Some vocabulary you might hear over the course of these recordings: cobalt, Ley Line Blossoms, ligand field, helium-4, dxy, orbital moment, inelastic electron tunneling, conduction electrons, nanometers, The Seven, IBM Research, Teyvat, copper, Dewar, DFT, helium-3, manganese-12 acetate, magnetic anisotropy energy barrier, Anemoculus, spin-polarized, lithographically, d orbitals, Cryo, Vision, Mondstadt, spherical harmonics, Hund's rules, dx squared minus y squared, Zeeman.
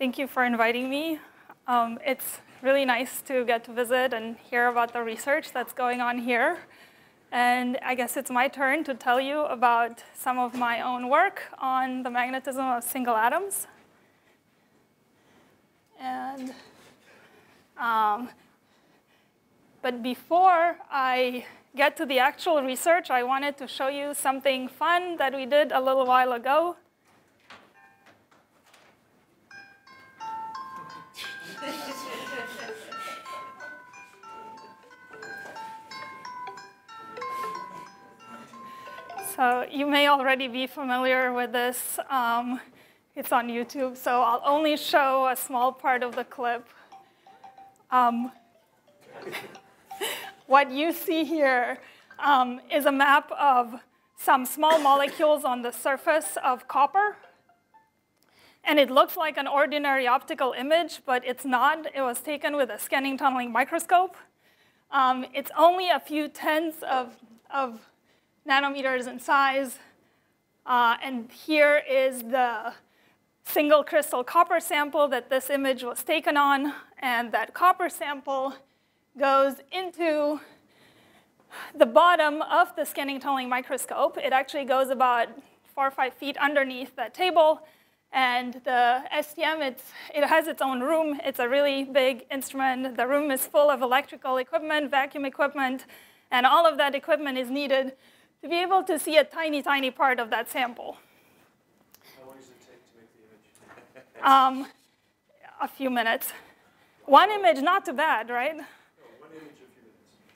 Thank you for inviting me. It's really nice to get to visit and hear about the research that's going on here. And I guess it's my turn to tell you about some of my own work on the magnetism of single atoms. And but before I get to the actual research, I wanted to show you something fun that we did a little while ago. So you may already be familiar with this. It's on YouTube, so I'll only show a small part of the clip. What you see here is a map of some small molecules on the surface of copper. And it looks like an ordinary optical image, but it's not. It was taken with a scanning tunneling microscope. It's only a few tenths of nanometers in size. And here is the single crystal copper sample that this image was taken on. And that copper sample goes into the bottom of the scanning tunneling microscope. It actually goes about 4 or 5 feet underneath that table. And the STM, it has its own room. It's a really big instrument. The room is full of electrical equipment, vacuum equipment, and all of that equipment is needed to be able to see a tiny, tiny part of that sample. How long does it take to make the image? A few minutes. One image, not too bad, right? No, one image, a few minutes.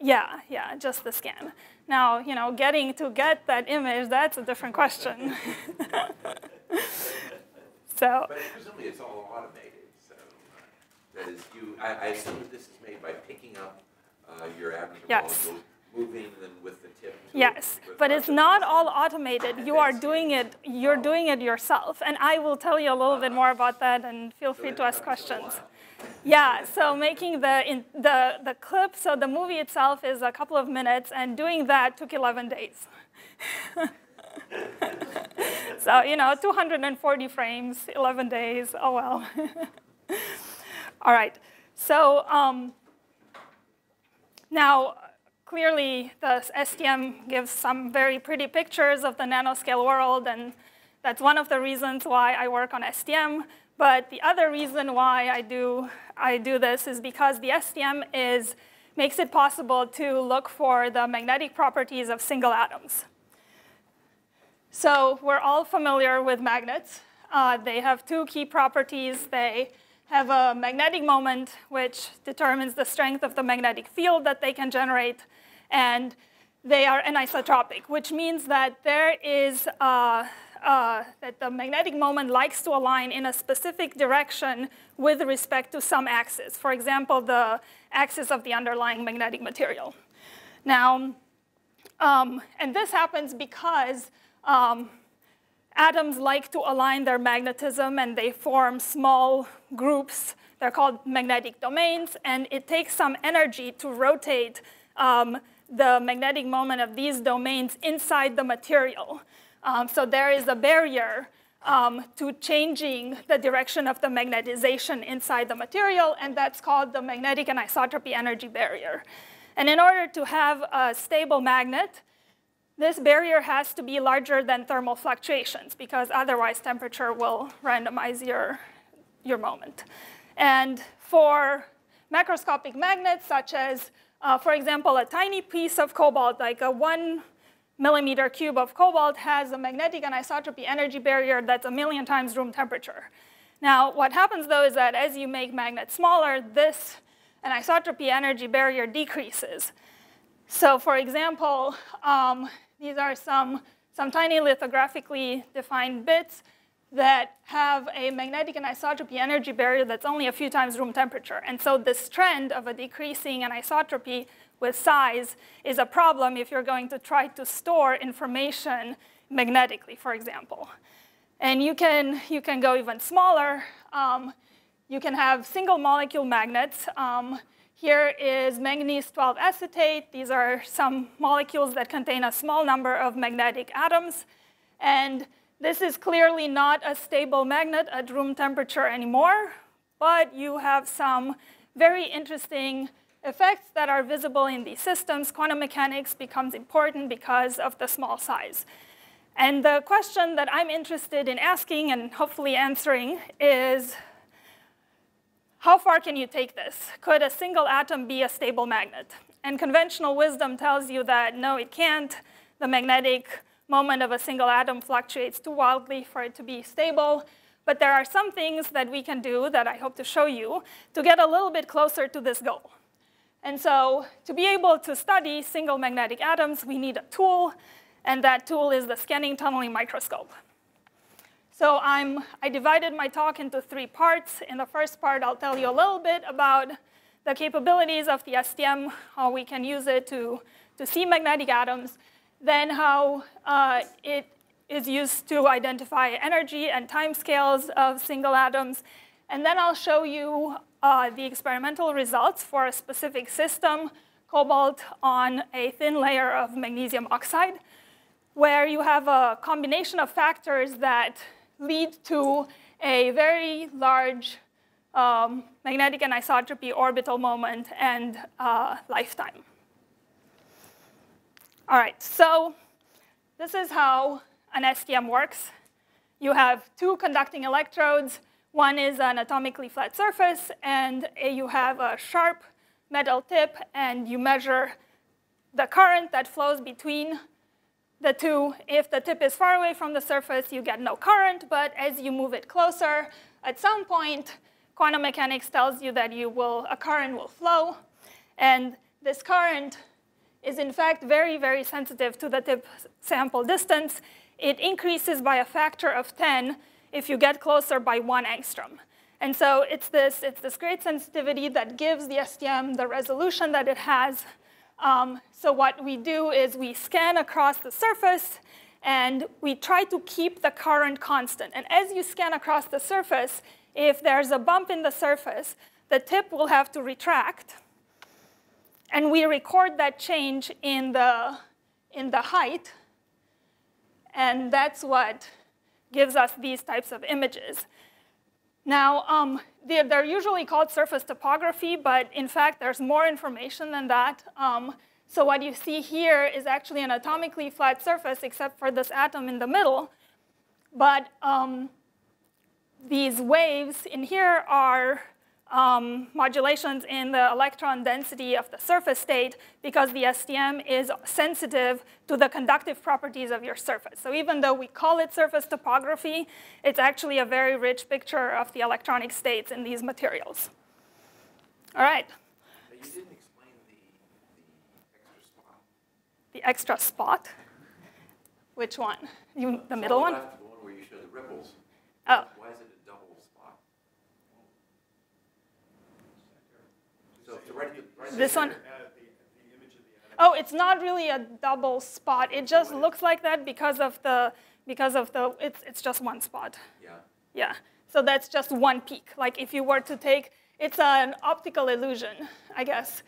Yeah, yeah, just the scan. Now, you know, get that image, that's a different question. So, but presumably it's all automated, so that is, I assume this is made by picking up your atoms, yes, moving them with the tip. Yes, but it's not all automated. You are doing it. You're doing it yourself, and I will tell you a little bit more about that. And feel free to ask questions. Yeah. So making the clip, so the movie itself is a couple of minutes, and doing that took 11 days. So, you know, 240 frames, 11 days, oh well. All right, so now clearly the STM gives some very pretty pictures of the nanoscale world, and that's one of the reasons why I work on STM. But the other reason why I do this is because the STM makes it possible to look for the magnetic properties of single atoms. So we're all familiar with magnets. They have two key properties. They have a magnetic moment, which determines the strength of the magnetic field that they can generate. And they are anisotropic, which means that that the magnetic moment likes to align in a specific direction with respect to some axis. For example, the axis of the underlying magnetic material. Now, and this happens because atoms like to align their magnetism, and they form small groups. They're called magnetic domains, and it takes some energy to rotate the magnetic moment of these domains inside the material. So there is a barrier to changing the direction of the magnetization inside the material, and that's called the magnetic anisotropy energy barrier. And in order to have a stable magnet, this barrier has to be larger than thermal fluctuations, because otherwise temperature will randomize your moment. And for macroscopic magnets, such as, for example, a tiny piece of cobalt, like a 1 millimeter cube of cobalt, has a magnetic anisotropy energy barrier that's 1 million times room temperature. Now, what happens, though, is that as you make magnets smaller, this anisotropy energy barrier decreases. So for example, these are some tiny lithographically defined bits that have a magnetic anisotropy energy barrier that's only a few times room temperature. And so this trend of a decreasing anisotropy with size is a problem if you're going to try to store information magnetically, for example. And you can go even smaller. You can have single molecule magnets. Here is manganese-12 acetate. These are some molecules that contain a small number of magnetic atoms. And This is clearly not a stable magnet at room temperature anymore, but you have some very interesting effects that are visible in these systems. Quantum mechanics becomes important because of the small size. And the question that I'm interested in asking and hopefully answering is, how far can you take this? Could a single atom be a stable magnet? And conventional wisdom tells you that no, it can't. The magnetic moment of a single atom fluctuates too wildly for it to be stable. But there are some things that we can do that I hope to show you to get a little bit closer to this goal. And so to be able to study single magnetic atoms, we need a tool. And that tool is the scanning tunneling microscope. So I divided my talk into three parts. In the first part, I'll tell you a little bit about the capabilities of the STM, how we can use it to see magnetic atoms, then how it is used to identify energy and time scales of single atoms. And then I'll show you the experimental results for a specific system, cobalt on a thin layer of magnesium oxide, where you have a combination of factors that lead to a very large magnetic anisotropy orbital moment and lifetime. All right, so this is how an STM works. You have two conducting electrodes. One is an atomically flat surface, and you have a sharp metal tip, and you measure the current that flows between the two. If the tip is far away from the surface, you get no current, but as you move it closer, at some point, quantum mechanics tells you that a current will flow, and this current is in fact very, very sensitive to the tip sample distance. It increases by a factor of 10 if you get closer by 1 angstrom. And so it's this great sensitivity that gives the STM the resolution that it has. So what we do is we scan across the surface, and we try to keep the current constant. And as you scan across the surface, if there's a bump in the surface, the tip will have to retract. And we record that change in the height. And that's what gives us these types of images. Now, they're usually called surface topography, but in fact, there's more information than that. So what you see here is actually an atomically flat surface, except for this atom in the middle. But these waves in here are modulations in the electron density of the surface state, because the STM is sensitive to the conductive properties of your surface. So even though we call it surface topography, it's actually a very rich picture of the electronic states in these materials. All right. But you didn't explain the extra spot. The extra spot? Which one? The middle one? The one where you show the ripples. Oh. Why is it a double spot? So this one? Oh, it's not really a double spot. It just looks like that because of the it's just one spot. Yeah. Yeah. So that's just one peak. Like if you were to take, it's an optical illusion, I guess.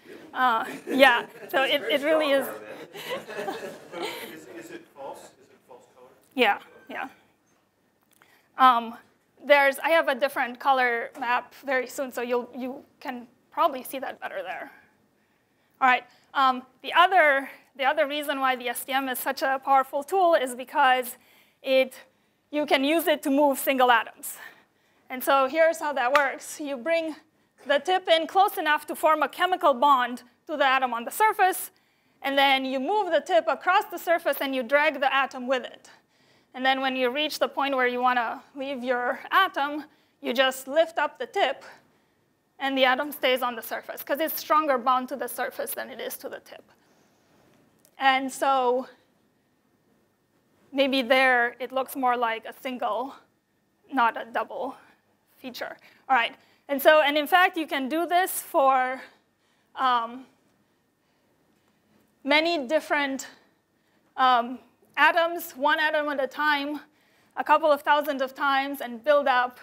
Yeah. So it really is. Is it false? Is it false color? Yeah. Yeah. I have a different color map very soon, so you can probably see that better there. All right, the other reason why the STM is such a powerful tool is because you can use it to move single atoms. And so here's how that works. You bring the tip in close enough to form a chemical bond to the atom on the surface, and then you move the tip across the surface and you drag the atom with it. And then when you reach the point where you want to leave your atom, you just lift up the tip, and the atom stays on the surface, because it's stronger bound to the surface than it is to the tip. And so maybe there it looks more like a single, not a double feature. All right. And so, and in fact, you can do this for many different atoms, one atom at a time, a couple of thousands of times, and build up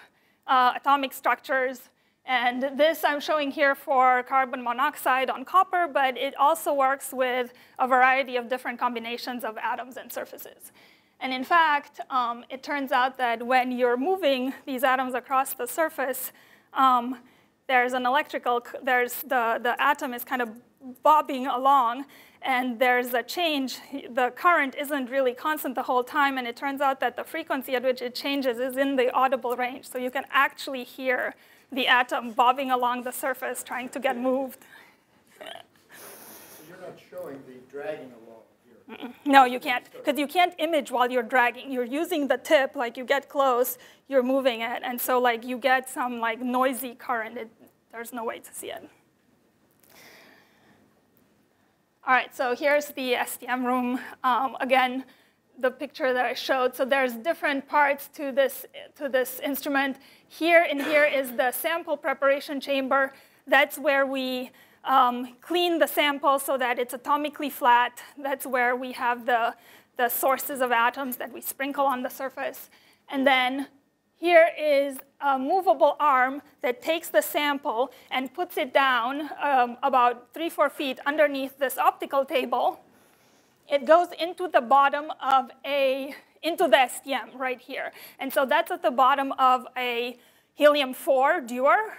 atomic structures. And this I'm showing here for carbon monoxide on copper, but it also works with a variety of different combinations of atoms and surfaces. And in fact, it turns out that when you're moving these atoms across the surface, there's an electrical, the atom is kind of bobbing along, and there's a change. The current isn't really constant the whole time, and it turns out that the frequency at which it changes is in the audible range. So you can actually hear the atom bobbing along the surface trying to get moved. So you're not showing the dragging along here? Mm-mm. No, you can't, because you can't image while you're dragging. You're using the tip, like you get close, you're moving it, and so like you get some like noisy current. There's no way to see it. All right, so here's the STM room. Again, the picture that I showed. So there's different parts to this instrument. Here and here is the sample preparation chamber. That's where we clean the sample so that it's atomically flat. That's where we have the sources of atoms that we sprinkle on the surface. And then here is a movable arm that takes the sample and puts it down about 3 or 4 feet underneath this optical table. It goes into the bottom of into the STM right here. And so that's at the bottom of a helium-4 Dewar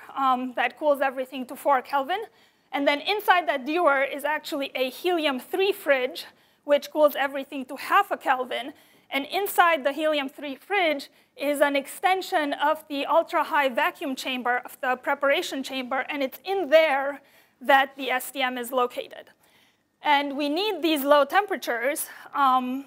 that cools everything to 4 Kelvin. And then inside that Dewar is actually a helium-3 fridge, which cools everything to 0.5 Kelvin. And inside the helium-3 fridge is an extension of the ultra-high vacuum chamber, of the preparation chamber, and it's in there that the STM is located. And we need these low temperatures, in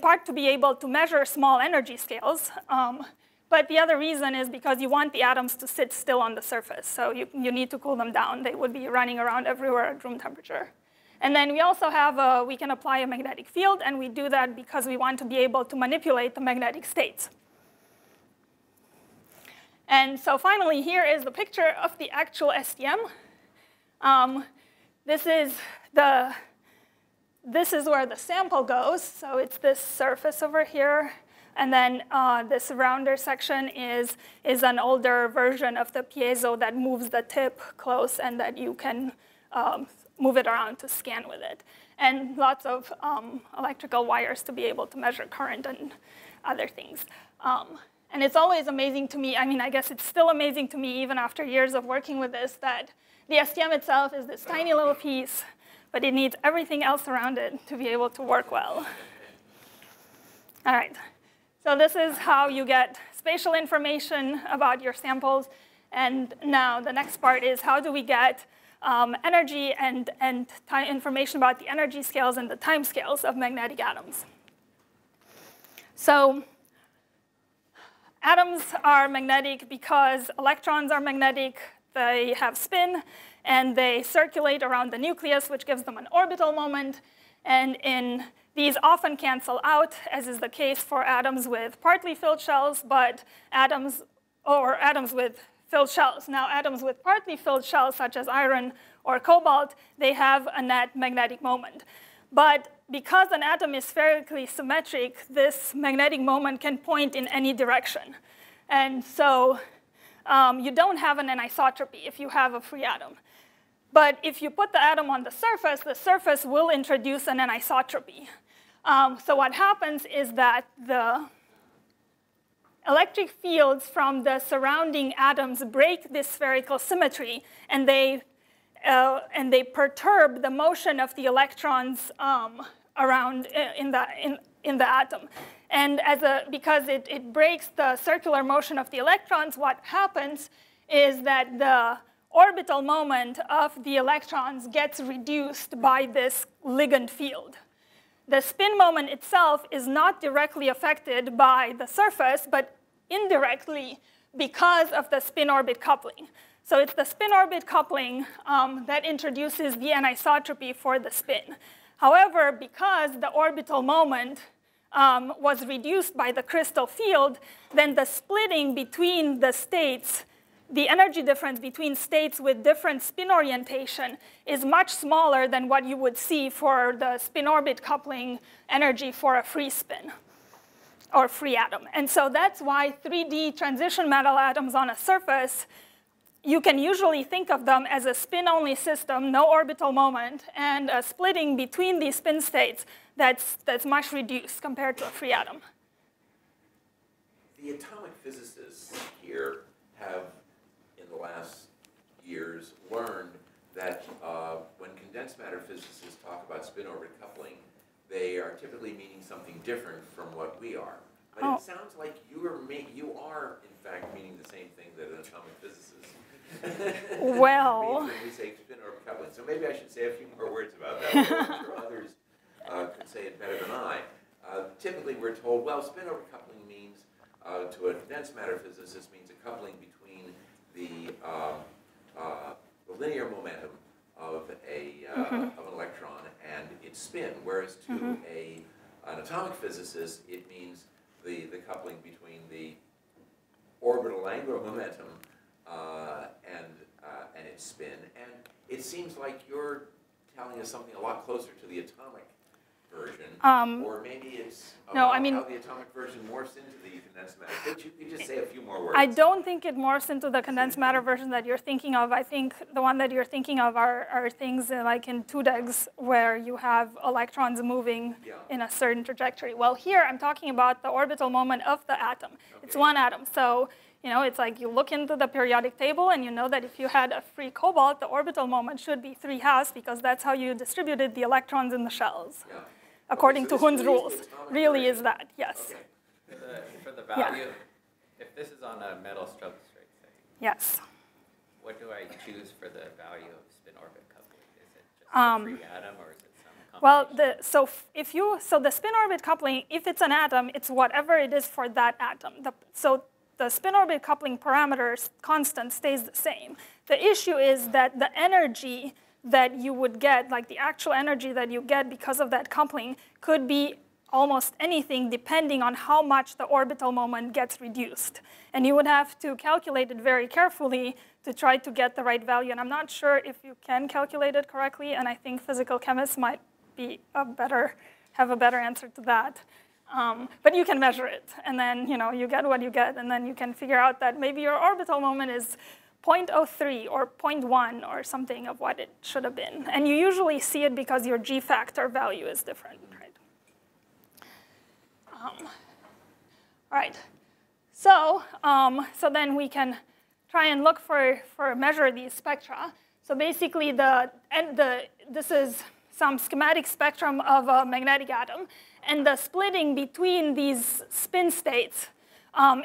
part to be able to measure small energy scales. But the other reason is because you want the atoms to sit still on the surface. So you need to cool them down. They would be running around everywhere at room temperature. And then we also have, we can apply a magnetic field, and we do that because we want to be able to manipulate the magnetic states. And so finally, here is the picture of the actual STM. This is where the sample goes. So it's this surface over here. And then this rounder section is an older version of the piezo that moves the tip close and that you can move it around to scan with it. And lots of electrical wires to be able to measure current and other things. And it's always amazing to me, I mean, I guess it's still amazing to me even after years of working with this, that the STM itself is this tiny little piece, but it needs everything else around it to be able to work well. All right, so this is how you get spatial information about your samples. And now the next part is, how do we get energy and time information about the energy scales and the time scales of magnetic atoms. So atoms are magnetic because electrons are magnetic, they have spin, and they circulate around the nucleus, which gives them an orbital moment. And these often cancel out, as is the case for atoms with partly filled shells, but atoms with filled shells. Now, atoms with partly filled shells, such as iron or cobalt, they have a net magnetic moment. But because an atom is spherically symmetric, this magnetic moment can point in any direction. And so you don't have an anisotropy if you have a free atom. But if you put the atom on the surface will introduce an anisotropy. So what happens is that the electric fields from the surrounding atoms break this spherical symmetry, and they perturb the motion of the electrons around in the atom. And because it breaks the circular motion of the electrons, what happens is that the orbital moment of the electrons gets reduced by this ligand field. The spin moment itself is not directly affected by the surface, but indirectly because of the spin-orbit coupling. So it's the spin-orbit coupling that introduces the anisotropy for the spin. However, because the orbital moment was reduced by the crystal field, then the splitting between the states, the energy difference between states with different spin orientation is much smaller than what you would see for the spin-orbit coupling energy for a free spin or free atom. And so that's why 3D transition metal atoms on a surface, you can usually think of them as a spin-only system, no orbital moment, and a splitting between these spin states that's much reduced compared to a free atom. The atomic physicists here have, in the last years, learned that when condensed matter physicists talk about spin-orbit coupling, they are typically meaning something different from what we are. But it sounds like you are in fact meaning the same thing that an atomic physicist well means when we say spin-orbit coupling. So maybe I should say a few more words about that. I'm sure others could say it better than I. Typically, we're told, well, spin-orbit coupling means to a condensed matter physicist means a coupling between the linear momentum of a of an electron and its spin, whereas to an atomic physicist it means the coupling between the orbital angular momentum and its spin. And it seems like you're telling us something a lot closer to the atomic version, or maybe it's no, I mean, how the atomic version morphs into the condensed matter. But you could just say a few more words. I don't think it morphs into the condensed matter version that you're thinking of. I think the one that you're thinking of are things like in 2DEX where you have electrons moving in a certain trajectory. Well, here I'm talking about the orbital moment of the atom. Okay. It's one atom. So, you know, it's like you look into the periodic table and you know that if you had a free cobalt, the orbital moment should be 3 halves because that's how you distributed the electrons in the shells. Yeah. According to Hund's rules, really is that, yes. Okay. For the value, if this is on a metal substrate thing, what do I choose for the value of spin-orbit coupling? Is it just a free atom, or is it some combination? Well, so the spin-orbit coupling, if it's an atom, it's whatever it is for that atom. So the spin-orbit coupling parameter's constant stays the same. The issue is that the energy that you would get, like the actual energy that you get because of that coupling, could be almost anything depending on how much the orbital moment gets reduced. And you would have to calculate it very carefully to try to get the right value. And I'm not sure if you can calculate it correctly, and I think physical chemists might be have a better answer to that. But you can measure it, and then you get what you get, and then you can figure out that maybe your orbital moment is 0.03 or 0.1 or something of what it should have been. And you usually see it because your G factor value is different, right? All right. So, so then we can try and look for measure these spectra. So basically, this is some schematic spectrum of a magnetic atom. And the splitting between these spin states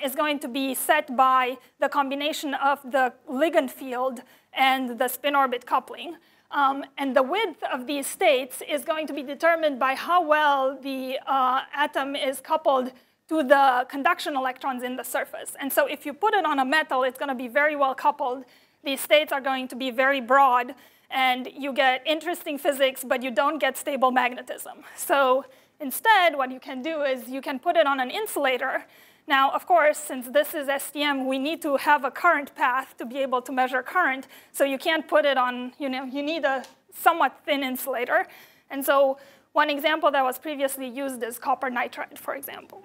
is going to be set by the combination of the ligand field and the spin-orbit coupling. And the width of these states is going to be determined by how well the atom is coupled to the conduction electrons in the surface. And so if you put it on a metal, it's going to be very well coupled. These states are going to be very broad. And you get interesting physics, but you don't get stable magnetism. So instead, what you can do is you can put it on an insulator. Now, of course, since this is STM, we need to have a current path to be able to measure current. So you can't put it on, you need a somewhat thin insulator. And so one example that was previously used is copper nitride, for example.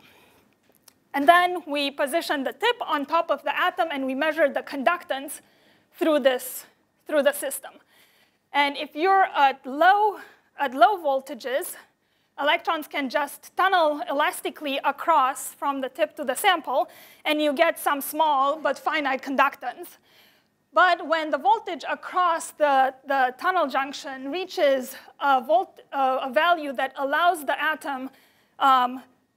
And then we position the tip on top of the atom, and we measure the conductance through the system. And if you're at low voltages, electrons can just tunnel elastically across from the tip to the sample, and you get some small but finite conductance. But when the voltage across the tunnel junction reaches a value that allows the atom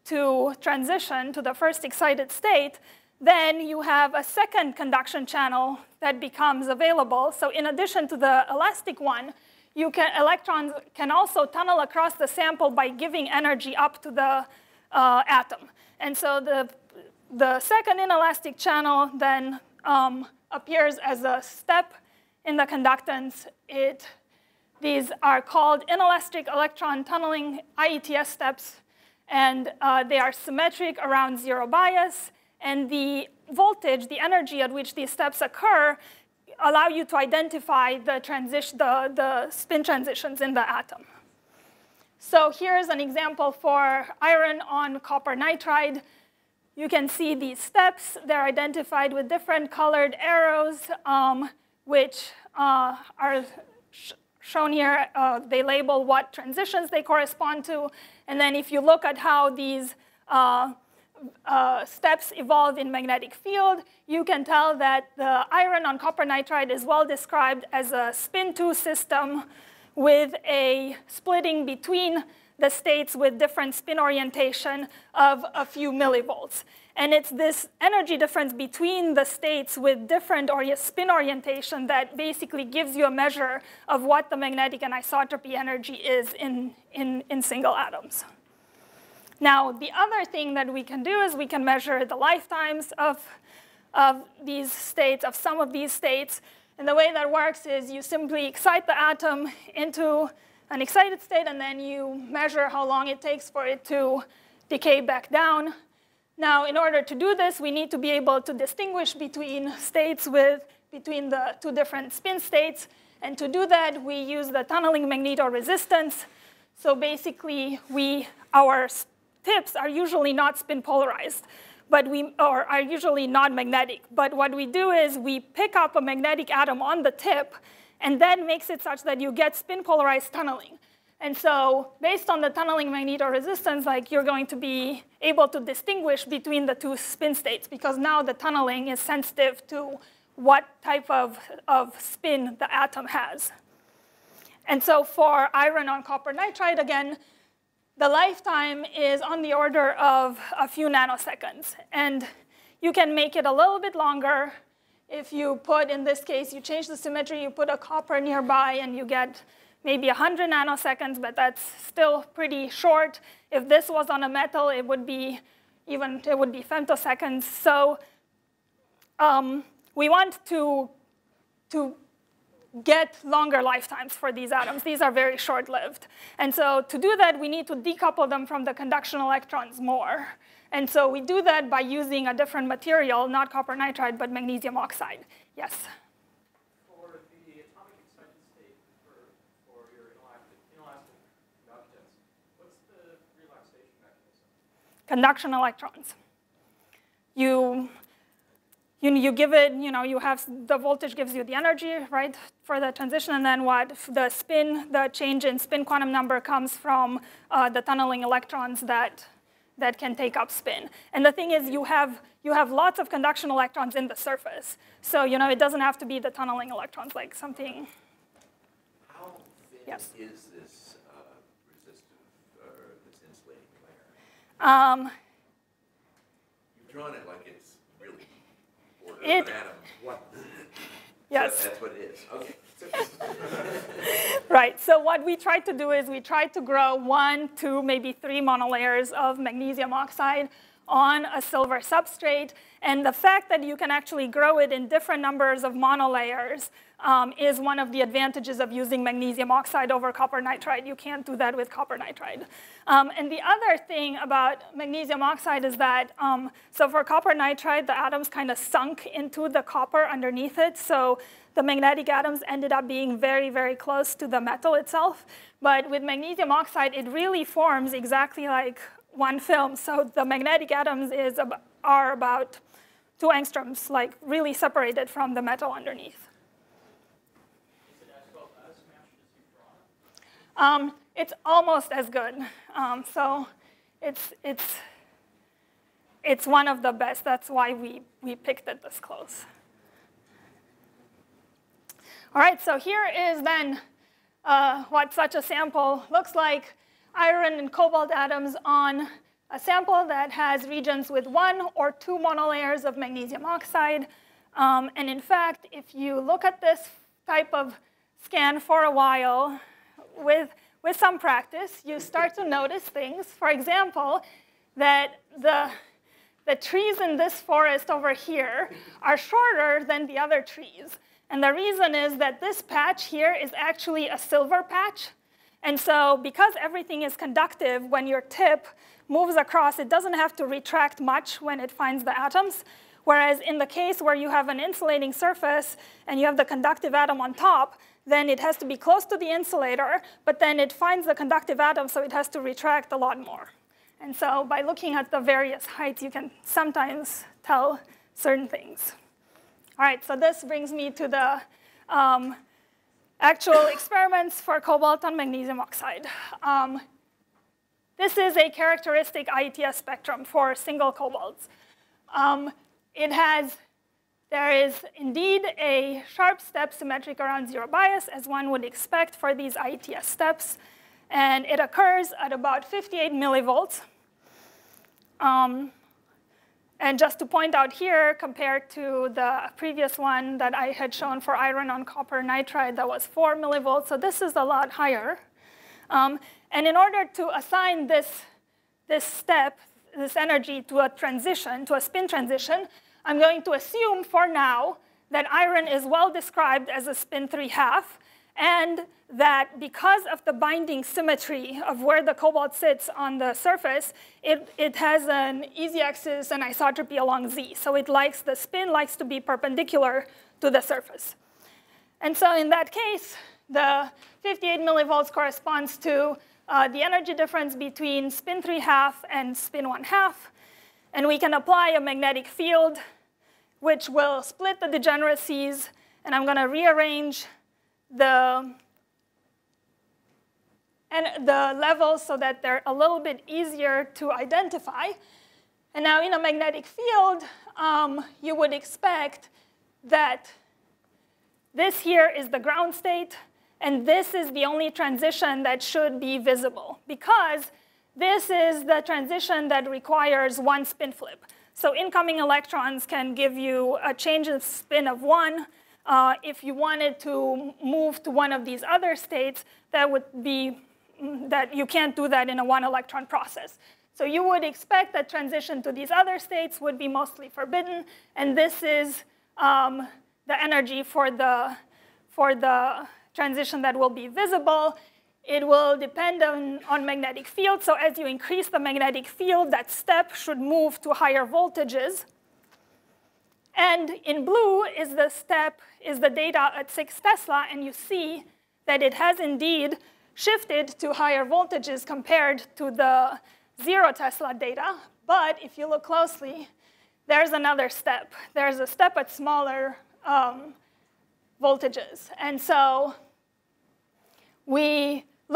to transition to the first excited state, then you have a second conduction channel that becomes available. So in addition to the elastic one, electrons can also tunnel across the sample by giving energy up to the atom. And so the second inelastic channel then appears as a step in the conductance. These are called inelastic electron tunneling, IETS steps, and they are symmetric around zero bias. And the voltage, the energy at which these steps occur, allow you to identify the spin transitions in the atom. So here's an example for iron on copper nitride. You can see these steps. They're identified with different colored arrows, which are shown here, they label what transitions they correspond to. And then if you look at how these steps evolve in magnetic field, you can tell that the iron on copper nitride is well described as a spin-2 system with a splitting between the states with different spin orientation of a few millivolts. And it's this energy difference between the states with different spin orientation that basically gives you a measure of what the magnetic anisotropy energy is in single atoms. Now, the other thing that we can do is we can measure the lifetimes of these states, of some of these states. And the way that works is you simply excite the atom into an excited state, and then you measure how long it takes for it to decay back down. Now, in order to do this, we need to be able to distinguish between states between the two different spin states. And to do that, we use the tunneling magnetoresistance. So basically, our tips are usually not spin-polarized, or are usually not magnetic. But what we do is we pick up a magnetic atom on the tip, and that makes it such that you get spin-polarized tunneling. And so based on the tunneling magnetoresistance, you're going to be able to distinguish between the two spin states, because now the tunneling is sensitive to what type of spin the atom has. And so for iron on copper nitride, again, the lifetime is on the order of a few nanoseconds. And you can make it a little bit longer. If you put, in this case, you change the symmetry, you put a copper nearby, and you get maybe 100 nanoseconds, but that's still pretty short. If this was on a metal, it would be femtoseconds. So we want to get longer lifetimes for these atoms. These are very short-lived. And so to do that, we need to decouple them from the conduction electrons more. And so we do that by using a different material, not copper nitride, but magnesium oxide. Yes? For the atomic excited state for your inelastic conductance, what's the relaxation mechanism? Conduction electrons. You give it, you have the voltage gives you the energy, right, for the transition. And then what? The change in spin quantum number comes from the tunneling electrons that can take up spin. And the thing is, you have lots of conduction electrons in the surface. So it doesn't have to be the tunneling electrons, like something. How thin is this resistive, or this insulating layer? You've drawn it like it's really ordered an atom. What? Yes. So that's what it is. Okay. Right, so what we tried to do is we tried to grow 1, 2, maybe 3 monolayers of magnesium oxide on a silver substrate. And the fact that you can actually grow it in different numbers of monolayers is one of the advantages of using magnesium oxide over copper nitride. You can't do that with copper nitride. And the other thing about magnesium oxide is that, so for copper nitride, the atoms kind of sunk into the copper underneath it. So the magnetic atoms ended up being very, very close to the metal itself. But with magnesium oxide, it really forms exactly like one film. So the magnetic atoms are about 2 angstroms, like really separated from the metal underneath. Is it as well as matched as you've drawn? It's almost as good. So it's one of the best. That's why we picked it this close. All right, so here is then what such a sample looks like. Iron and cobalt atoms on a sample that has regions with 1 or 2 monolayers of magnesium oxide. And in fact, if you look at this type of scan for a while with some practice, you start to notice things. For example, that the trees in this forest over here are shorter than the other trees. And the reason is that this patch here is actually a silver patch. And so because everything is conductive, when your tip moves across, it doesn't have to retract much when it finds the atoms. Whereas in the case where you have an insulating surface and you have the conductive atom on top, then it has to be close to the insulator, but then it finds the conductive atom, so it has to retract a lot more. And so by looking at the various heights, you can sometimes tell certain things. All right, so this brings me to the actual experiments for cobalt and magnesium oxide. This is a characteristic IETS spectrum for single cobalts. There is indeed a sharp step symmetric around zero bias, as one would expect for these IETS steps. And it occurs at about 58 millivolts. And just to point out here, compared to the previous one that I had shown for iron on copper nitride, that was 4 millivolts. So this is a lot higher. And in order to assign this energy to a transition, to a spin transition, I'm going to assume for now that iron is well described as a spin 3/2, and that because of the binding symmetry of where the cobalt sits on the surface, it has an easy axis and isotropy along Z. So it likes, the spin likes to be perpendicular to the surface. And so in that case, the 58 millivolts corresponds to the energy difference between spin 3/2 and spin 1/2. And we can apply a magnetic field, which will split the degeneracies. And I'm going to rearrange the levels so that they're a little bit easier to identify. And now in a magnetic field, you would expect that this here is the ground state. And this is the only transition that should be visible, because this is the transition that requires one spin flip. So incoming electrons can give you a change in spin of 1. If you wanted to move to one of these other states, that would be that you can't do that in a one-electron process. So you would expect that transition to these other states would be mostly forbidden. And this is the energy for the transition that will be visible. It will depend on magnetic field. So as you increase the magnetic field, that step should move to higher voltages. And in blue is the step, is the data at 6 Tesla. And you see that it has indeed shifted to higher voltages compared to the 0 Tesla data. But if you look closely, there's another step. There's a step at smaller voltages. And so we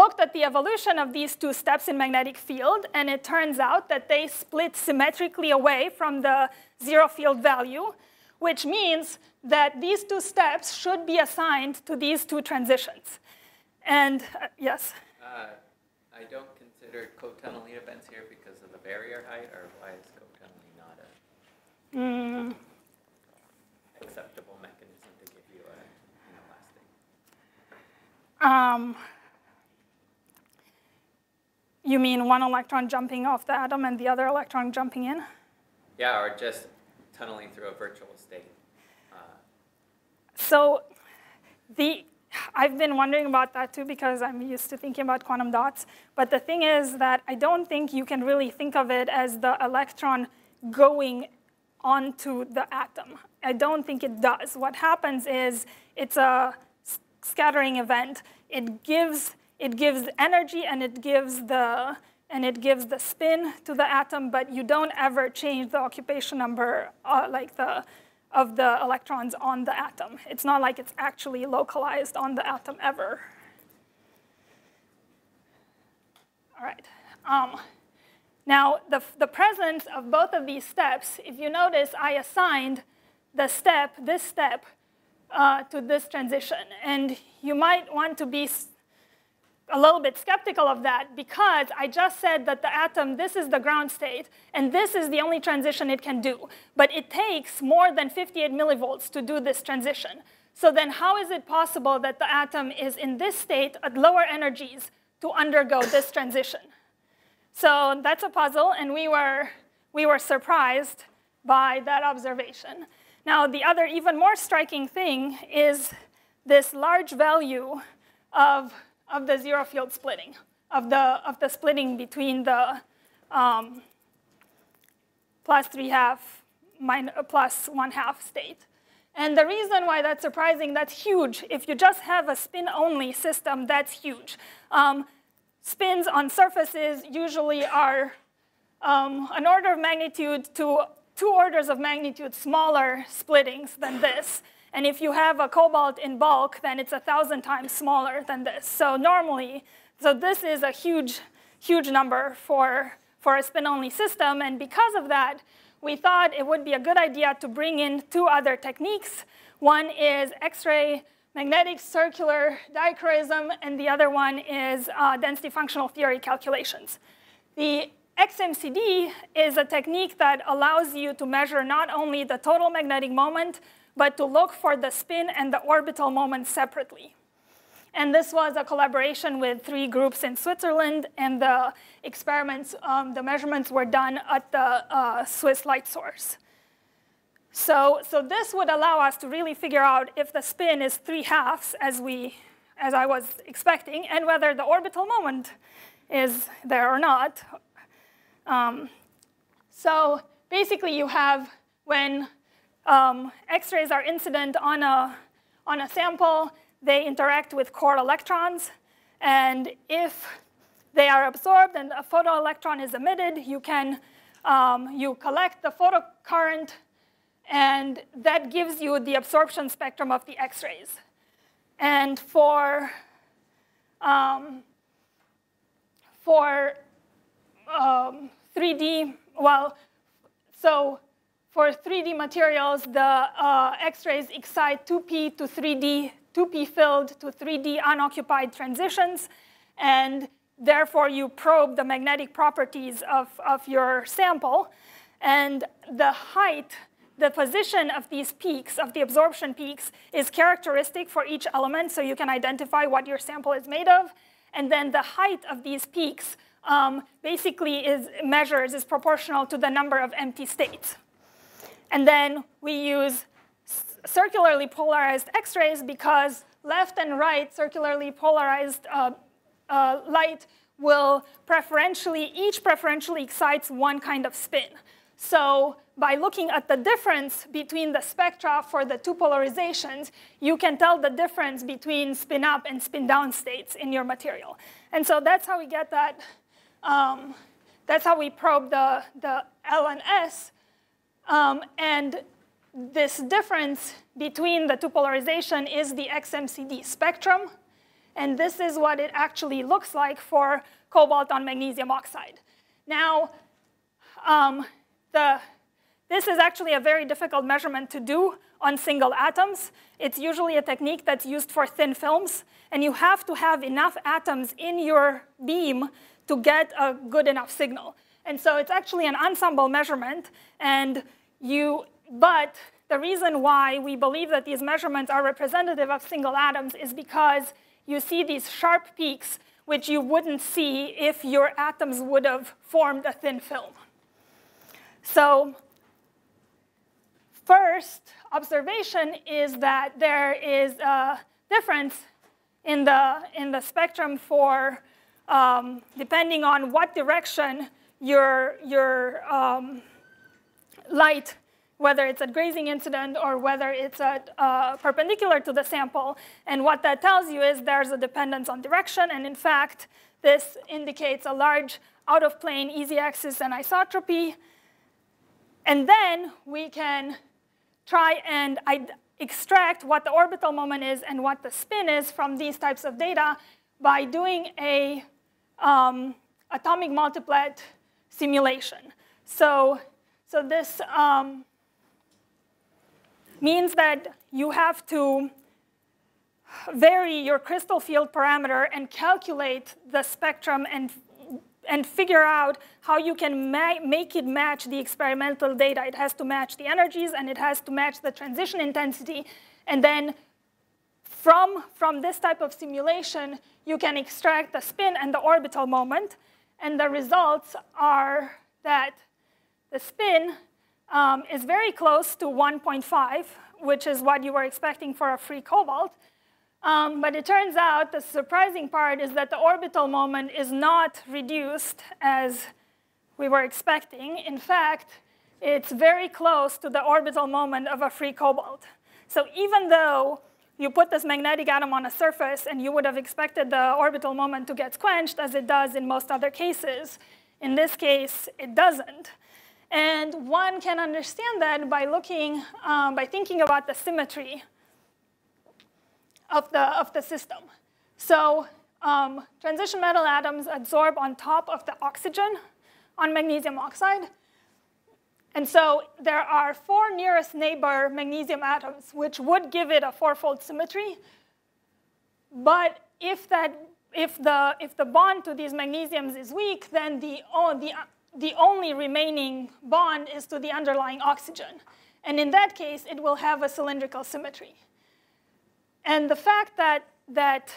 looked at the evolution of these two steps in magnetic field, and it turns out that they split symmetrically away from the zero field value, which means that these two steps should be assigned to these two transitions. And yes? I don't consider cotunneling events here because of the barrier height, or why is cotunneling not a acceptable mechanism to give you an inelastic? You mean one electron jumping off the atom and the other electron jumping in? Yeah, or just tunneling through a virtual state. So I've been wondering about that too, because I'm used to thinking about quantum dots. But the thing is that I don't think you can really think of it as the electron going onto the atom. I don't think it does. What happens is it's a scattering event. It gives energy, and it gives the spin to the atom, but you don't ever change the occupation number of the electrons on the atom. It's not like it's actually localized on the atom ever. All right. Now the presence of both of these steps, if you notice, I assigned this step. To this transition. And you might want to be a little bit skeptical of that, because I just said that the atom, this is the ground state, and this is the only transition it can do. But it takes more than 58 millivolts to do this transition. So then how is it possible that the atom is in this state at lower energies to undergo this transition? So that's a puzzle, and we were surprised by that observation. Now, the other even more striking thing is this large value of the zero field splitting, of the splitting between the plus 1/2 state. And the reason why that's surprising, that's huge. If you just have a spin-only system, that's huge. Spins on surfaces usually are an order of magnitude to 2 orders of magnitude smaller splittings than this. And if you have a cobalt in bulk, then it's 1,000 times smaller than this. So normally, so this is a huge, huge number for a spin-only system. And because of that, we thought it would be a good idea to bring in two other techniques. One is X-ray magnetic circular dichroism, and the other one is density functional theory calculations. The XMCD is a technique that allows you to measure not only the total magnetic moment, but to look for the spin and the orbital moment separately. And this was a collaboration with three groups in Switzerland, and the experiments, the measurements were done at the Swiss light source. So this would allow us to really figure out if the spin is 3/2, as I was expecting, and whether the orbital moment is there or not. So basically, you have when X-rays are incident on a sample, they interact with core electrons. And if they are absorbed and a photoelectron is emitted, you can you collect the photocurrent, and that gives you the absorption spectrum of the X-rays. And for 3D materials, the X-rays excite 2p to 3D. 2p filled to 3D unoccupied transitions, and therefore you probe the magnetic properties of your sample. And the height, the position of these peaks, of the absorption peaks, is characteristic for each element, so you can identify what your sample is made of. And then the height of these peaks basically is proportional to the number of empty states. And then we use circularly polarized X-rays because left and right circularly polarized light will each preferentially excites one kind of spin. So by looking at the difference between the spectra for the two polarizations, you can tell the difference between spin up and spin down states in your material. And so that's how we get that. That's how we probe the L and S. And this difference between the two polarization is the XMCD spectrum, and this is what it actually looks like for cobalt on magnesium oxide. Now, this is actually a very difficult measurement to do on single atoms. It's usually a technique that's used for thin films, and you have to have enough atoms in your beam to get a good enough signal. And so it's actually an ensemble measurement, But the reason why we believe that these measurements are representative of single atoms is because you see these sharp peaks, which you wouldn't see if your atoms would have formed a thin film. So first observation is that there is a difference in the spectrum for depending on what direction your light, whether it's at grazing incident or whether it's at perpendicular to the sample. And what that tells you is there's a dependence on direction. And in fact, this indicates a large out-of-plane easy axis and isotropy. And then we can try and extract what the orbital moment is and what the spin is from these types of data by doing a atomic multiplet simulation. So this means that you have to vary your crystal field parameter and calculate the spectrum and figure out how you can make it match the experimental data. It has to match the energies, and it has to match the transition intensity. And then from this type of simulation, you can extract the spin and the orbital moment. And the results are that the spin is very close to 1.5, which is what you were expecting for a free cobalt. But it turns out the surprising part is that the orbital moment is not reduced as we were expecting. In fact, it's very close to the orbital moment of a free cobalt. So even though you put this magnetic atom on a surface and you would have expected the orbital moment to get squenched, as it does in most other cases, in this case, it doesn't. And one can understand that by thinking about the symmetry of the system. So transition metal atoms adsorb on top of the oxygen on magnesium oxide. And so there are four nearest neighbor magnesium atoms, which would give it a fourfold symmetry. But if the bond to these magnesiums is weak, then the only remaining bond is to the underlying oxygen. And in that case, it will have a cylindrical symmetry. And the fact that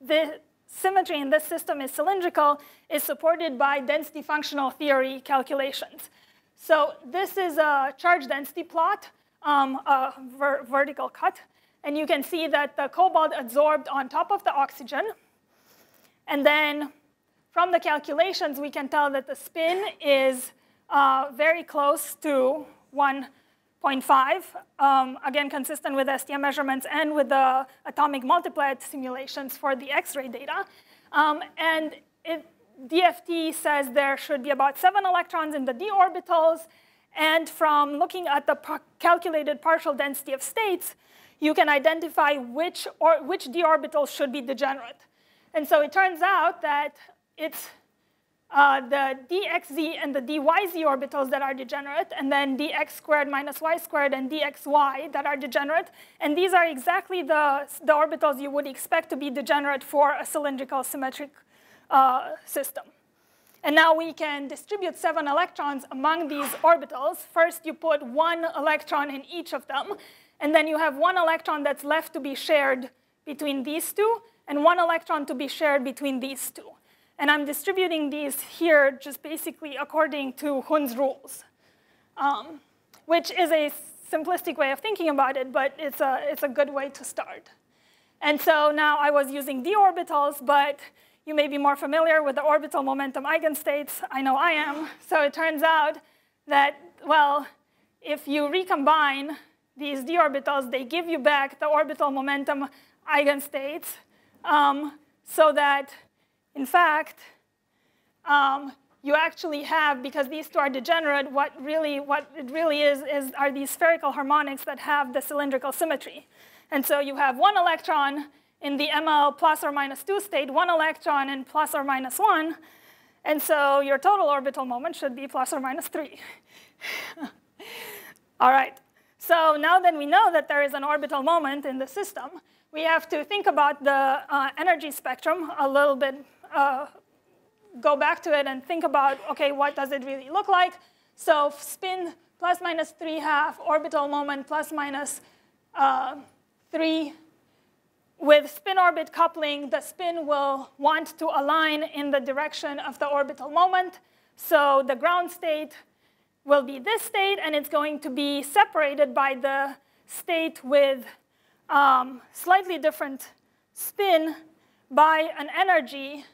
the symmetry in this system is cylindrical is supported by density functional theory calculations. So this is a charge density plot, a vertical cut. And you can see that the cobalt adsorbed on top of the oxygen. And then from the calculations, we can tell that the spin is very close to 1.5, again, consistent with STM measurements and with the atomic multiplet simulations for the X-ray data. And DFT says there should be about 7 electrons in the d orbitals. And from looking at the calculated partial density of states, you can identify which d orbitals should be degenerate. And so it turns out that it's the dxz and the dyz orbitals that are degenerate, and then dx squared minus y squared and dxy that are degenerate. And these are exactly the orbitals you would expect to be degenerate for a cylindrical symmetric system. And now we can distribute 7 electrons among these orbitals. First, you put 1 electron in each of them. And then you have 1 electron that's left to be shared between these two, and 1 electron to be shared between these two. And I'm distributing these here just basically according to Hund's rules, which is a simplistic way of thinking about it, but it's a good way to start. And so now I was using d orbitals, but you may be more familiar with the orbital momentum eigenstates. I know I am. So it turns out that, well, if you recombine these d orbitals, they give you back the orbital momentum eigenstates, so that, in fact, you actually have, because these two are degenerate, what it really is are these spherical harmonics that have the cylindrical symmetry. And so you have 1 electron in the ML plus or minus 2 state, 1 electron in plus or minus 1, and so your total orbital moment should be plus or minus 3. All right. So now that we know that there is an orbital moment in the system, we have to think about the energy spectrum a little bit, go back to it and think about, OK, what does it really look like? So spin plus minus 3/2, orbital moment plus minus 3. With spin-orbit coupling, the spin will want to align in the direction of the orbital moment. So the ground state will be this state, and it's going to be separated by the state with slightly different spin by an energy,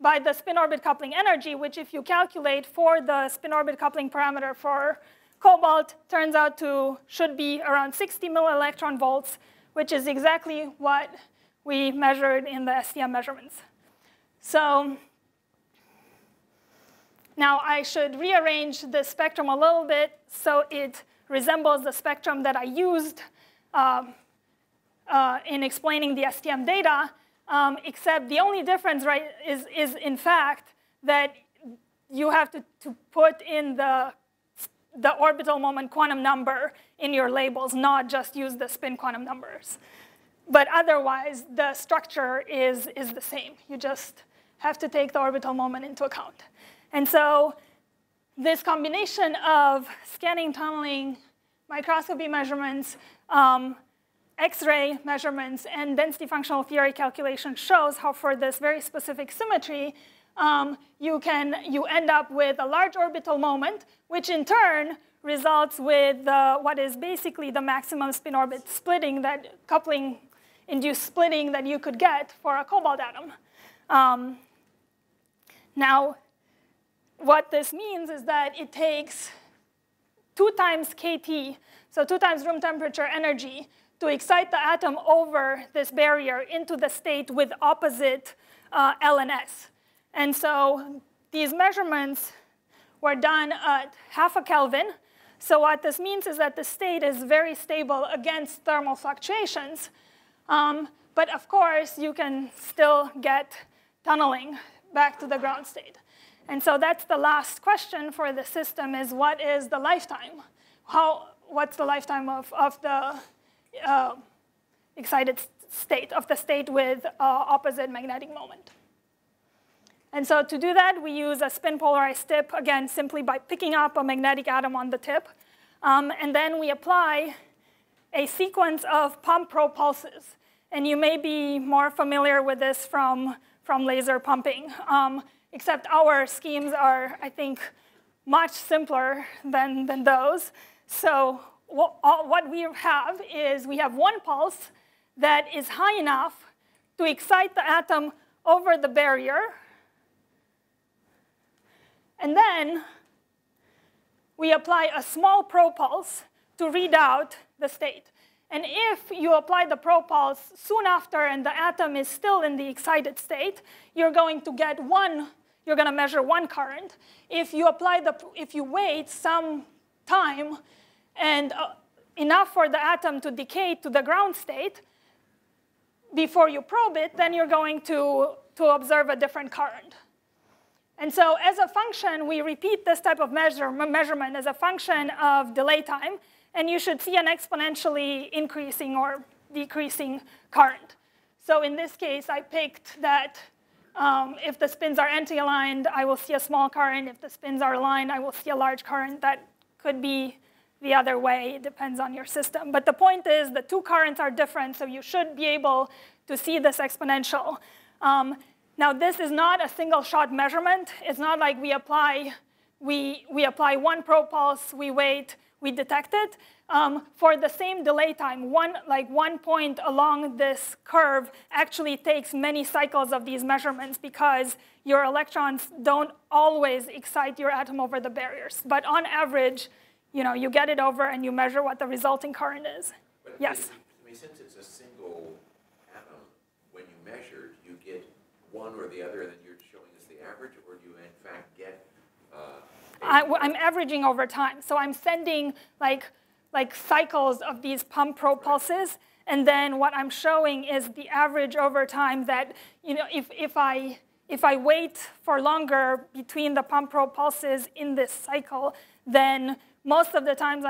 by the spin-orbit coupling energy, which if you calculate for the spin-orbit coupling parameter for cobalt, turns out to should be around 60 millielectron volts, which is exactly what we measured in the STM measurements. So now I should rearrange the spectrum a little bit so it resembles the spectrum that I used in explaining the STM data, except the only difference, right, is in fact that you have to put in the orbital moment quantum number in your labels, not just use the spin quantum numbers. But otherwise, the structure is the same. You just have to take the orbital moment into account. And so this combination of scanning tunneling, microscopy measurements, X-ray measurements, and density functional theory calculation shows how for this very specific symmetry, you end up with a large orbital moment, which in turn results with what is basically the maximum spin-orbit splitting, that coupling-induced splitting that you could get for a cobalt atom. Now, what this means is that it takes 2 times kT, so 2 times room temperature energy, to excite the atom over this barrier into the state with opposite L and S. And so these measurements were done at 0.5 Kelvin. So what this means is that the state is very stable against thermal fluctuations. But of course, you can still get tunneling back to the ground state. And so that's the last question for the system is what is the lifetime? What's the lifetime of the excited state, of the state with opposite magnetic moment? And so to do that, we use a spin-polarized tip, again, simply by picking up a magnetic atom on the tip. And then we apply a sequence of pump probe pulses. And you may be more familiar with this from laser pumping, except our schemes are, I think, much simpler than those. So what we have is we have one pulse that is high enough to excite the atom over the barrier. And then we apply a small probe pulse to read out the state. And if you apply the probe pulse soon after and the atom is still in the excited state, you're going to get you're going to measure one current. If you wait some time and enough for the atom to decay to the ground state before you probe it, then you're going to observe a different current. And so as a function, we repeat this type of measurement as a function of delay time. And you should see an exponentially increasing or decreasing current. So in this case, I picked that if the spins are anti-aligned, I will see a small current. If the spins are aligned, I will see a large current. That could be the other way. It depends on your system. But the point is the two currents are different, so you should be able to see this exponential. Now, this is not a single-shot measurement. It's not like we apply one probe pulse, we wait, we detect it. For the same delay time, one point along this curve actually takes many cycles of these measurements because your electrons don't always excite your atom over the barriers. But on average, you get it over and you measure what the resulting current is. But yes? I mean, since it's a single atom, when you measure, do you get one or the other, and then you're showing us the average, or do you in fact get? I'm averaging over time, so I'm sending like cycles of these pump probe pulses, and then what I'm showing is the average over time. That if I wait for longer between the pump probe pulses in this cycle, then most of the times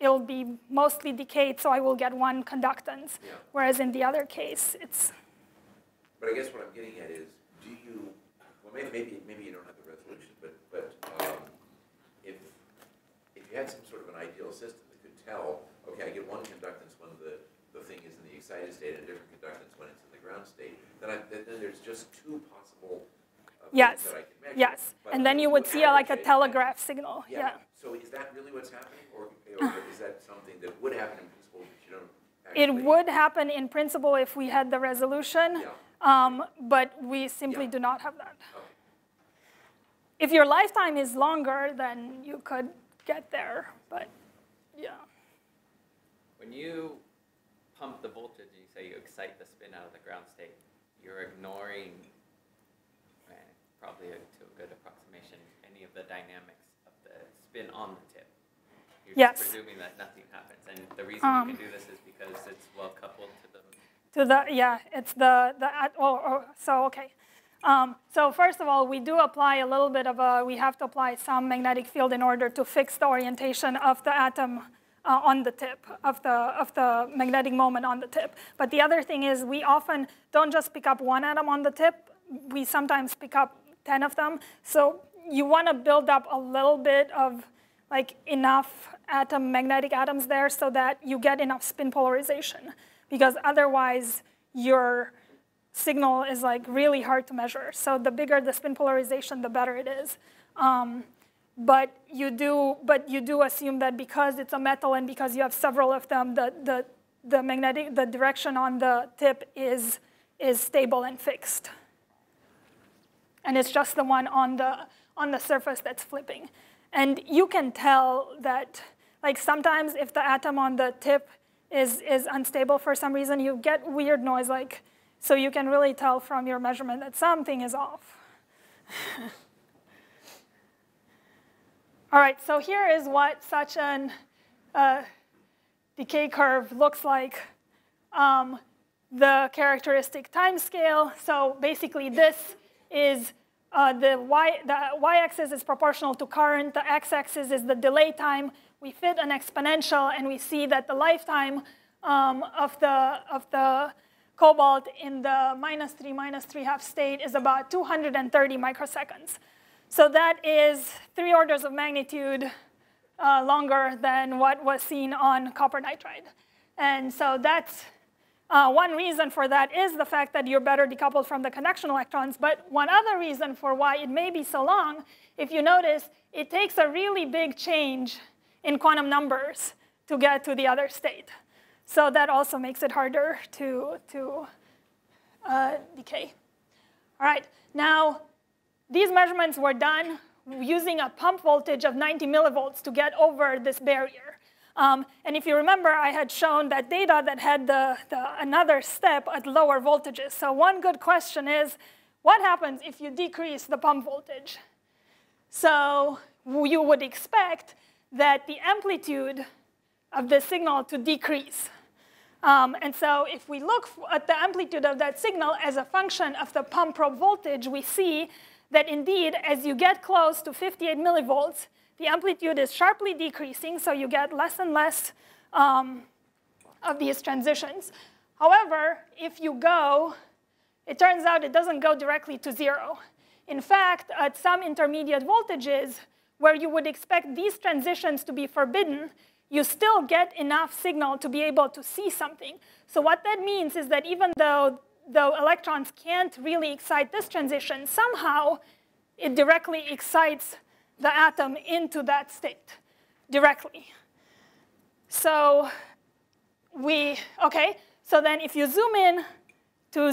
it'll be mostly decayed, so I will get one conductance, yeah. Whereas in the other case, it's. But I guess what I'm getting at is, do you, well, maybe you don't have the resolution, but if you had some sort of an ideal system that could tell, okay, I get one conductance when the thing is in the excited state and a different conductance when it's in the ground state, then there's just two possible yes. that I can measure. Yes, but and then you would see like a telegraph signal. Yeah. So is that really what's happening, or is that something that would happen in principle that you don't actually? It would happen in principle if we had the resolution. Yeah. But we simply yeah. do not have that. Okay. If your lifetime is longer, then you could get there, but yeah. When you pump the voltage and you say you excite the spin out of the ground state, you're ignoring, probably to a good approximation, any of the dynamics of the spin on the tip. You're yes. just presuming that nothing happens. And the reason you can do this is because it's well coupled to the yeah, it's okay. So first of all, we do apply a little bit of we have to apply some magnetic field in order to fix the orientation of the atom on the tip, of the magnetic moment on the tip. But the other thing is we often don't just pick up one atom on the tip. We sometimes pick up 10 of them. So you want to build up a little bit of enough magnetic atoms there so that you get enough spin polarization. Because otherwise, your signal is really hard to measure. So the bigger the spin polarization, the better it is. But you do assume that because it's a metal and because you have several of them, the direction on the tip is stable and fixed. And it's just the one on the surface that's flipping. And you can tell that sometimes if the atom on the tip is unstable for some reason, you get weird noise. So you can really tell from your measurement that something is off. All right, so here is what such an decay curve looks like. the characteristic time scale. So basically, this is the y-axis is proportional to current. The x-axis is the delay time. We fit an exponential, and we see that the lifetime of the cobalt in the minus three half state is about 230 microseconds. So that is 3 orders of magnitude longer than what was seen on copper nitride. And so that's one reason for that is the fact that you're better decoupled from the conduction electrons. But one other reason for why it may be so long, if you notice, it takes a really big change in quantum numbers to get to the other state. So that also makes it harder to decay. All right, now these measurements were done using a pump voltage of 90 millivolts to get over this barrier. And if you remember, I had shown that data that had another step at lower voltages. So one good question is, what happens if you decrease the pump voltage? So you would expect that the amplitude of the signal to decrease. And so if we look at the amplitude of that signal as a function of the pump probe voltage, we see that indeed, as you get close to 58 millivolts, the amplitude is sharply decreasing, so you get less and less of these transitions. However, if you go, it turns out it doesn't go directly to zero. In fact, at some intermediate voltages, where you would expect these transitions to be forbidden, you still get enough signal to be able to see something. So what that means is that even though the electrons can't really excite this transition, somehow it directly excites the atom into that state directly. So then if you zoom in to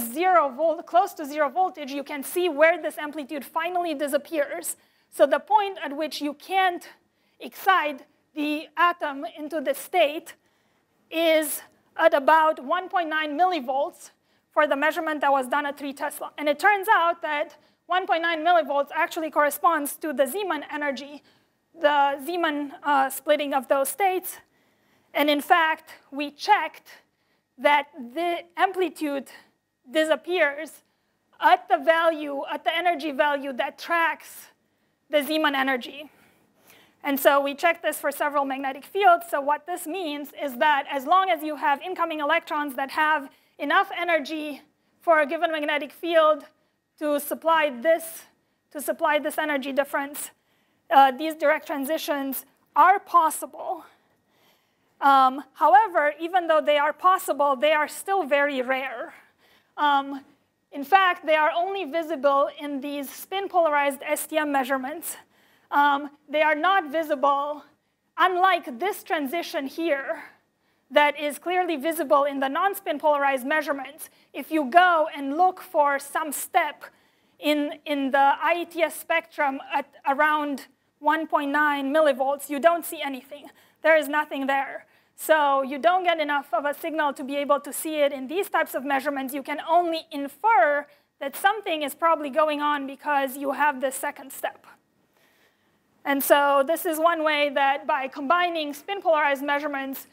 close to zero voltage, you can see where this amplitude finally disappears. So the point at which you can't excite the atom into the state is at about 1.9 millivolts for the measurement that was done at 3 Tesla. And it turns out that 1.9 millivolts actually corresponds to the Zeeman energy, the Zeeman splitting of those states. And in fact, we checked that the amplitude disappears at the value, at the energy value that tracks the Zeeman energy. And so we checked this for several magnetic fields. So what this means is that as long as you have incoming electrons that have enough energy for a given magnetic field to supply this energy difference, these direct transitions are possible. However, even though they are possible, they are still very rare. In fact, they are only visible in these spin-polarized STM measurements. They are not visible, unlike this transition here that is clearly visible in the non-spin polarized measurements. If you go and look for some step in the IETS spectrum at around 1.9 millivolts, you don't see anything. There is nothing there. So you don't get enough of a signal to be able to see it in these types of measurements. You can only infer that something is probably going on because you have this second step. And so this is one way that by combining spin-polarized measurements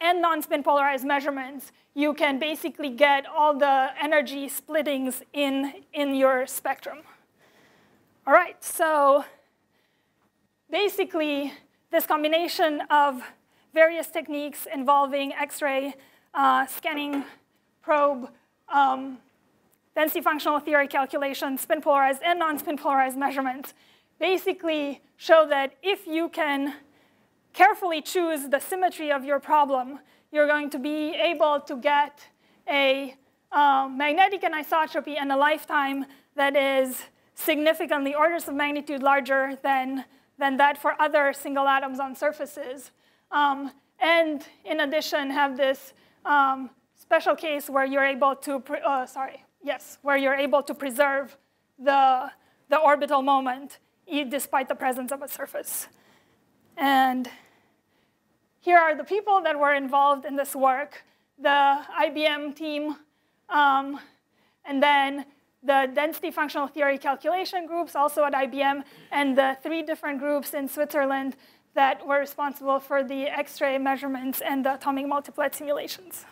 and non-spin-polarized measurements, you can basically get all the energy splittings in your spectrum. All right, so basically, this combination of various techniques involving X-ray scanning probe, density functional theory calculation, spin-polarized and non-spin-polarized measurements basically show that if you can carefully choose the symmetry of your problem, you're going to be able to get a magnetic anisotropy and a lifetime that is significantly orders of magnitude larger than that for other single atoms on surfaces. And in addition, have this special case where you're able to, preserve the orbital moment despite the presence of a surface. And here are the people that were involved in this work, the IBM team, and then the density functional theory calculation groups also at IBM, and the 3 different groups in Switzerland that were responsible for the X-ray measurements and the atomic multiplet simulations.